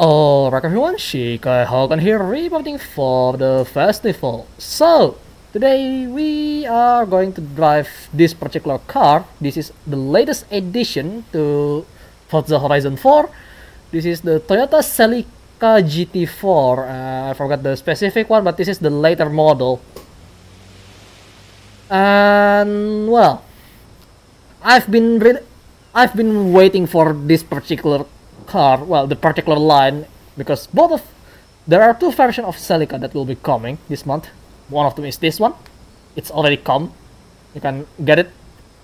Alright everyone, Shikay Hawken here, reporting for the festival. So, today we are going to drive this particular car. This is the latest addition to Forza Horizon 4. This is the Toyota Celica GT-Four. I forgot the specific one, but this is the later model. And well, I've been waiting for this particular car, well, the particular line, because there are two versions of Celica that will be coming this month. One of them is this one. It's already come. You can get it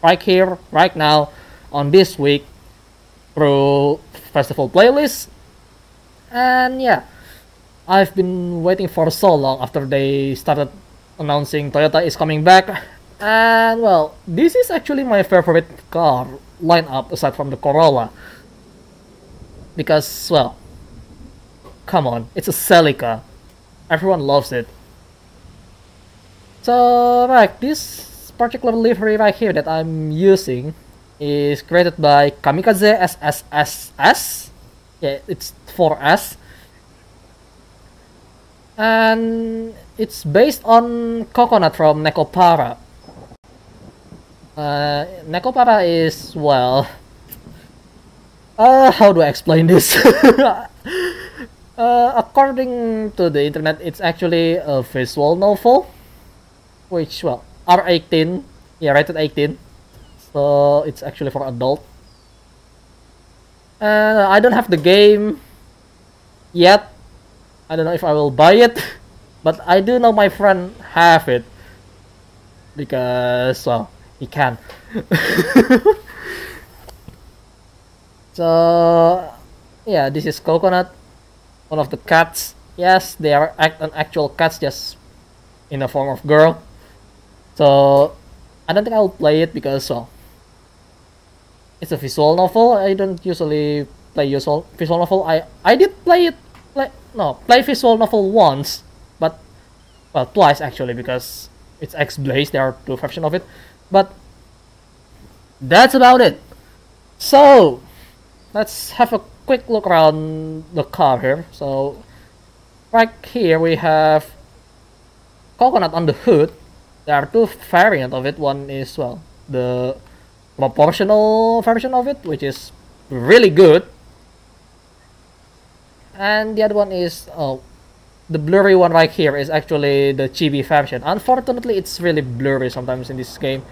right here, right now, on this week through festival playlist. And yeah, I've been waiting for so long after they started announcing Toyota is coming back. And well, this is actually my favorite car lineup aside from the Corolla. Because, well, come on, it's a Celica. Everyone loves it. So, right, this particular livery right here that I'm using is created by Kamikaze SSSS. Yeah, it's 4S. And it's based on Coconut from Nekopara. Nekopara is, well... how do I explain this? According to the internet, it's actually a visual novel, which, well, R18, yeah, rated 18, so it's actually for adult. And I don't have the game yet. I don't know if I will buy it, but I do know my friend have it, because, well, he can. So, yeah, this is Coconut, one of the cats. Yes, they are actual cats, just in the form of girl. So, I don't think I will play it because, well, it's a visual novel. I don't usually play visual novel. I did play it, play visual novel once, but, well, twice actually, because it's X-Blaze, there are two versions of it. But, that's about it. So, let's have a quick look around the car here. So, right here we have Coconut on the hood. There are two variants of it. One is, well, the proportional version of it, which is really good. And the other one is, oh, the blurry one right here is actually the chibi version. Unfortunately, it's really blurry sometimes in this game,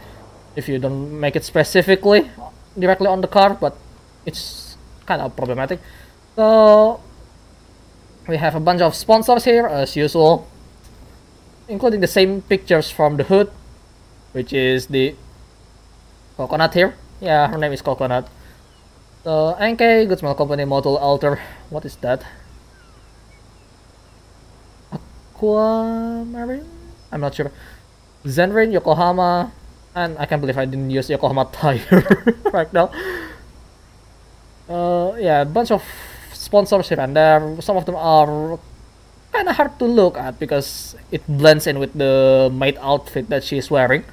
if you don't make it specifically directly on the car, but it's kind of problematic. So we have a bunch of sponsors here as usual, including the same pictures from the hood, which is the Coconut here. Yeah, her name is Coconut. So NK, Good Smell Company, Model Alter. What is that? Aquamarine? I'm not sure. Zenrin, Yokohama, and I can't believe I didn't use Yokohama tire right now. Yeah, a bunch of sponsors here and there. Some of them are kind of hard to look at because it blends in with the maid outfit that she's wearing.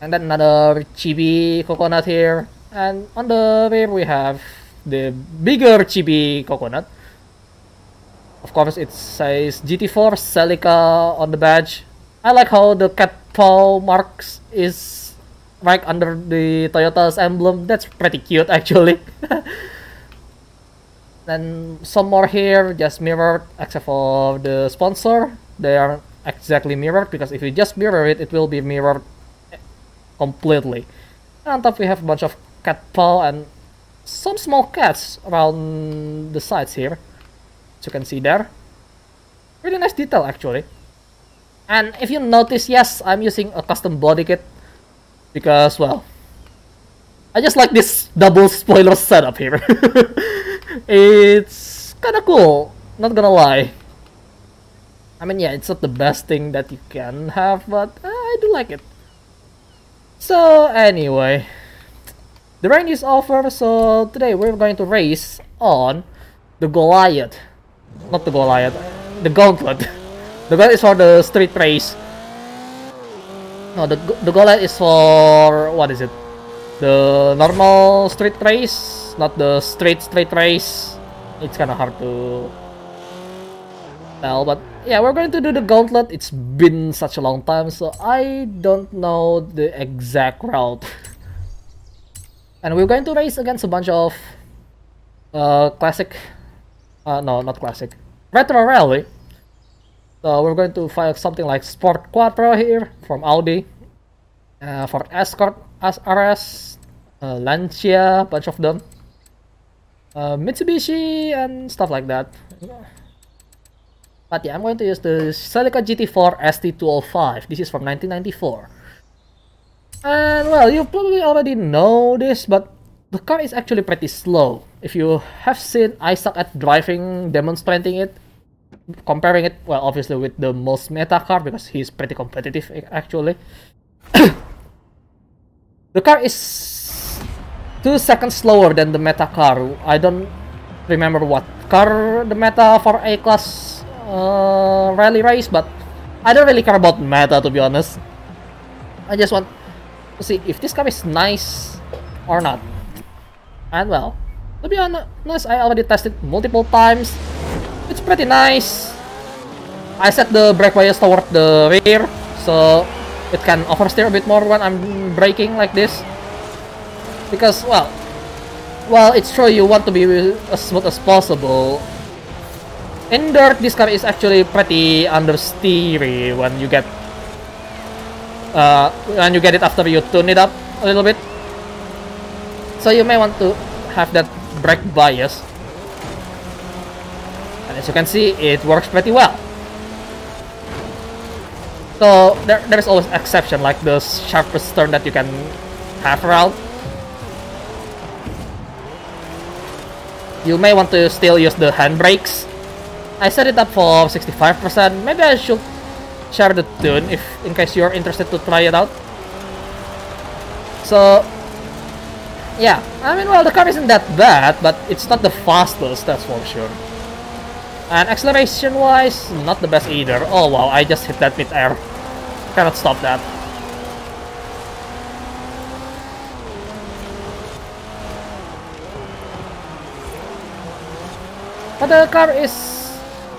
And then another chibi Coconut here. And on the rear we have the bigger chibi Coconut. Of course, it says GT4 Celica on the badge. I like how the cat paw marks is right under the Toyota's emblem. That's pretty cute actually. Then some more here, just mirrored except for the sponsor. They aren't exactly mirrored because if you just mirror it, it will be mirrored completely. And on top we have a bunch of cat paw and some small cats around the sides here, as you can see there. Really nice detail actually. And if you notice, yes, I'm using a custom body kit, because, well, I just like this double spoiler setup here. It's kinda cool, not gonna lie. I mean, yeah, it's not the best thing that you can have, but I do like it. So, anyway, the rain is over, so today we're going to race on the Goliath. Not the Goliath, the Gauntlet. The Gauntlet is for the street race. No, the Goliath is for, what is it? The normal street race, not the street race. it's kind of hard to tell, but yeah, we're going to do the gauntlet. It's been such a long time, so I don't know the exact route. And we're going to race against a bunch of classic, no, not classic, retro rally. So we're going to find something like Sport Quattro here from Audi, for Escort, SRS, Lancia, bunch of them, Mitsubishi and stuff like that. But yeah, I'm going to use the Celica GT-Four ST205. This is from 1994. And well, you probably already know this, but the car is actually pretty slow. If you have seen I Suck at Driving demonstrating it, comparing it, well, obviously with the most meta car, because he's pretty competitive actually. The car is 2 seconds slower than the meta car. I don't remember what car the meta for A-Class rally race, but I don't really care about meta, to be honest. I just want to see if this car is nice or not. And well, to be honest, I already tested multiple times. It's pretty nice. I set the brake wires toward the rear, so it can oversteer a bit more when I'm braking like this. Because, well, it's true you want to be as smooth as possible. In dirt, this car is actually pretty understeery when you get it after you tune it up a little bit. So you may want to have that brake bias. And as you can see, it works pretty well. So there's always exception, like the sharpest turn that you can have around. You may want to still use the handbrakes. I set it up for 65%. Maybe I should share the tune if in case you're interested to try it out. So yeah, I mean, well, the car isn't that bad, but it's not the fastest, that's for sure. And acceleration wise, not the best either. Oh wow, I just hit that mid-air. Cannot stop that. But the car is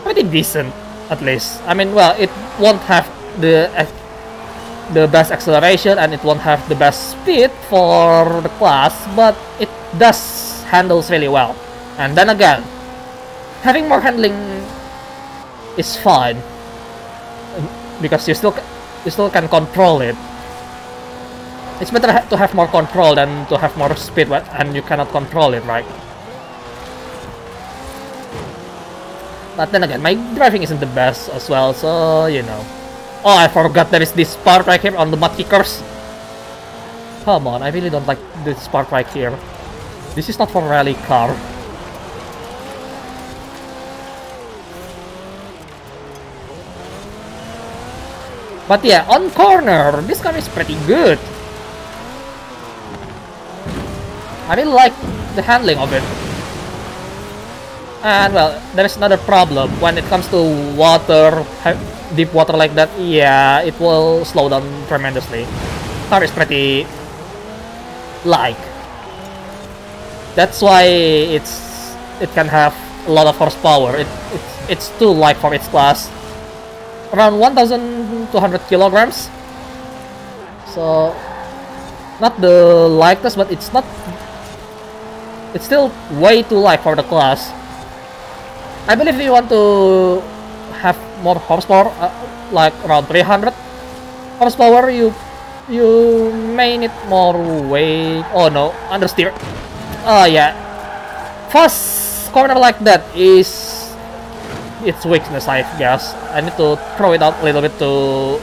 pretty decent, at least. I mean, well, it won't have the best acceleration and it won't have the best speed for the class, but it does handles really well. And then again, having more handling is fine, because you still can control it. It's better to have more control than to have more speed and you cannot control it, right? But then again, my driving isn't the best as well, so you know. Oh, I forgot there is this part right here on the mud kickers. Come on, I really don't like this part right here. This is not for rally car. But yeah, on corner, this car is pretty good. I really like the handling of it. And well, there is another problem when it comes to water, deep water like that. Yeah, it will slow down tremendously. Car is pretty light. That's why it can have a lot of horsepower. It's too light for its class. Around 1,200 kilograms, so not the lightest, but it's still way too light for the class. I believe if you want to have more horsepower, like around 300 horsepower, you may need more weight. Oh no, understeer. Oh yeah, fast corner like that is its weakness, I guess. I need to throw it out a little bit to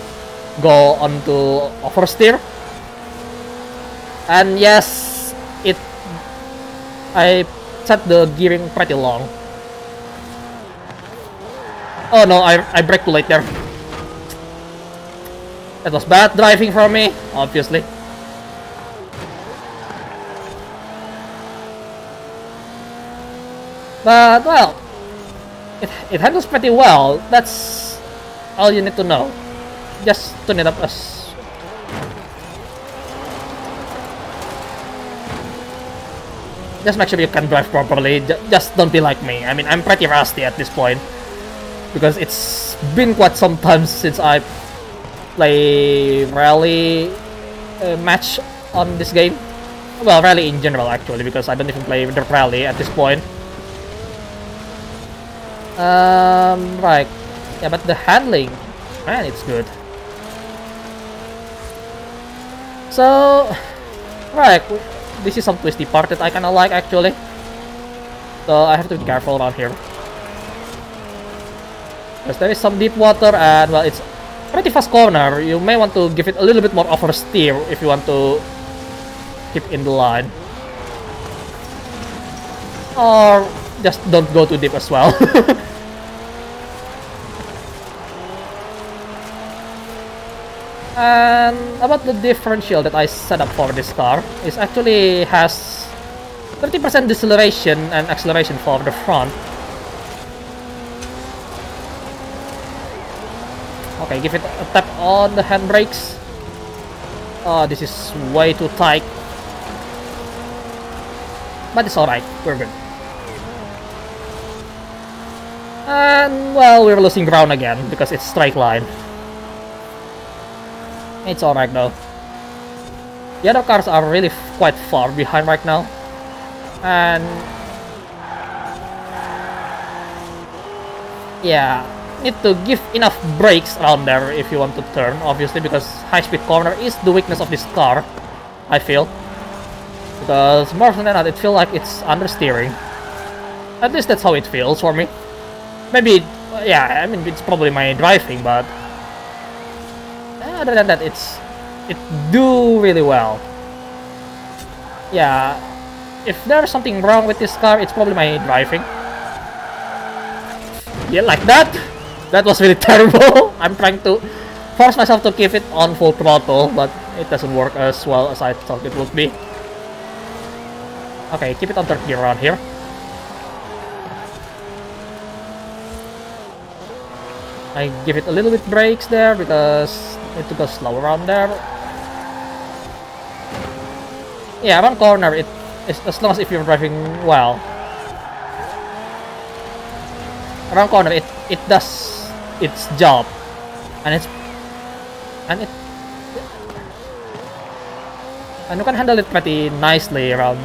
go onto oversteer. And yes, I set the gearing pretty long. Oh no, I braked too late there. That was bad driving for me, obviously. But well, it handles pretty well. That's all you need to know. Just tune it up as... just make sure you can drive properly. Just don't be like me. I mean, I'm pretty rusty at this point, because it's been quite some time since I play rally match on this game. Well, rally in general, actually, because I don't even play the rally at this point. Right. Yeah, but the handling, man, it's good. So, right, this is some twisty part that I kinda like, actually. So I have to be careful around here, because there is some deep water and, well, it's a pretty fast corner. You may want to give it a little bit more oversteer if you want to keep in the line. Or just don't go too deep as well. And about the differential that I set up for this car, it actually has 30% deceleration and acceleration for the front. Okay, give it a tap on the handbrakes. Oh, this is way too tight. But it's alright, we're good. And, well, we're losing ground again because it's straight line. It's alright though. The other cars are really quite far behind right now. And yeah, need to give enough brakes around there if you want to turn, obviously, because high-speed corner is the weakness of this car, I feel. Because more than that, it feels like it's understeering. At least that's how it feels for me. Maybe, yeah, I mean, it's probably my driving, but other than that, it do really well. Yeah, if there's something wrong with this car, it's probably my driving. Yeah, like that. That was really terrible. I'm trying to force myself to keep it on full throttle, but it doesn't work as well as I thought it would be. Okay, keep it on third gear around here. I give it a little bit brakes there because I need to go slow around there. Yeah, around corner, it is, as long as if you're driving well. Around corner, it does its job, and you can handle it pretty nicely around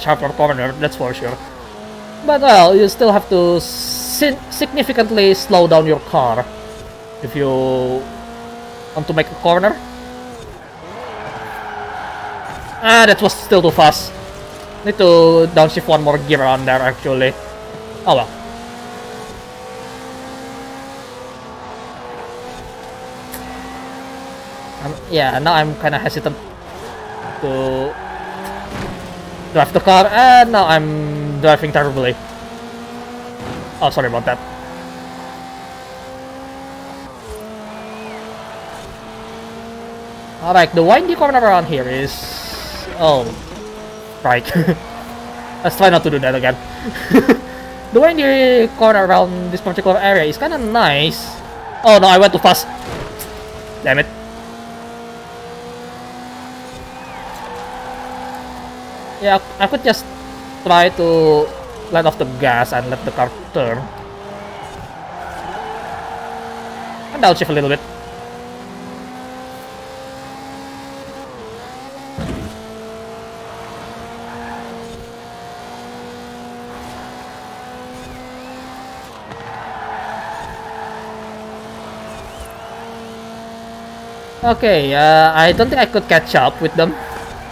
sharper corner. That's for sure. But, well, you still have to significantly slow down your car if you want to make a corner. Ah, that was still too fast. Need to downshift one more gear on there, actually. Oh well. Yeah, now I'm kinda hesitant to drive the car, and now I'm driving terribly. Oh, sorry about that. Alright, the windy corner around here is... oh, right. Let's try not to do that again. The windy corner around this particular area is kinda nice. Oh no, I went too fast. Damn it. Yeah, I could just try to let off the gas and let the car turn. And downshift a little bit. Okay, I don't think I could catch up with them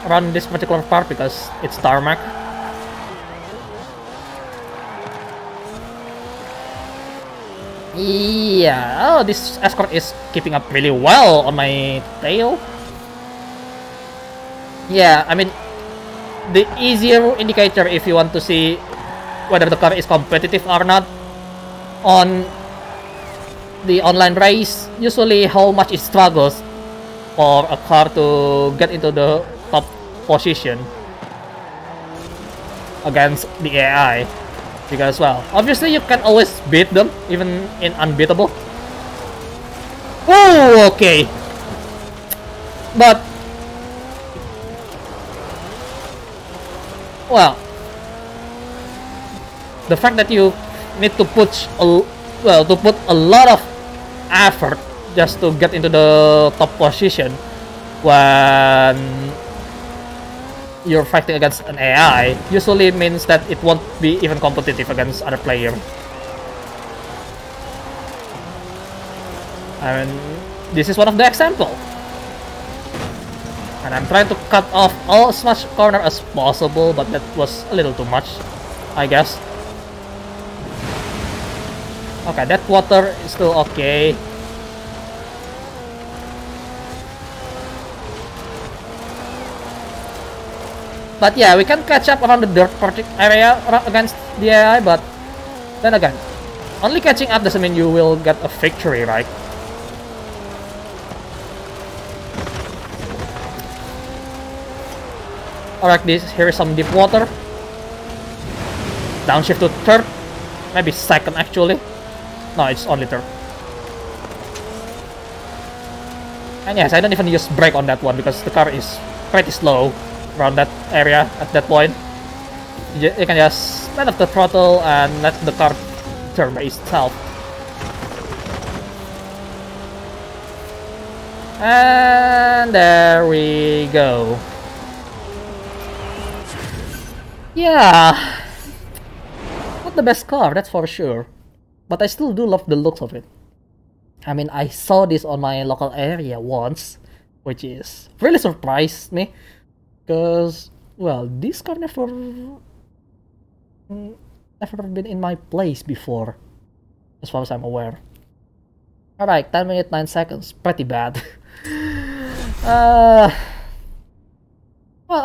around this particular part because it's tarmac. Yeah, oh, this Escort is keeping up really well on my tail. Yeah, I mean, the easier indicator if you want to see whether the car is competitive or not on the online race, usually how much it struggles for a car to get into the top position against the AI, because, well, obviously you can always beat them even in unbeatable. Oh, okay, but, well, the fact that you need to put a, well, to put a lot of effort just to get into the top position when you're fighting against an AI usually means that it won't be even competitive against other players. I mean, this is one of the examples. And I'm trying to cut off all as much corner as possible, but that was a little too much, I guess. Okay, that water is still okay. But yeah, we can catch up around the dirt area against the AI, but then again, only catching up doesn't mean you will get a victory, right? Alright, here is some deep water. Downshift to third, maybe second actually. No, it's only third. And yes, I don't even use brake on that one because the car is pretty slow around that area at that point. You can just let up the throttle and let the car turn by itself. And there we go. Yeah, not the best car, that's for sure, but I still do love the looks of it. I mean, I saw this on my local area once, which is really surprised me, because, well, this car never been in my place before, as far as I'm aware. Alright, 10 minutes, 9 seconds, pretty bad. Well,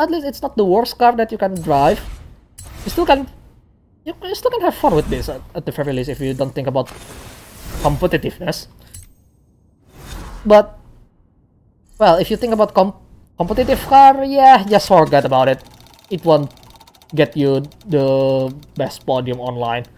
at least it's not the worst car that you can drive. You still can have fun with this at the very least if you don't think about competitiveness. But well, if you think about competitive car, yeah, just forget about it. It won't get you the best podium online.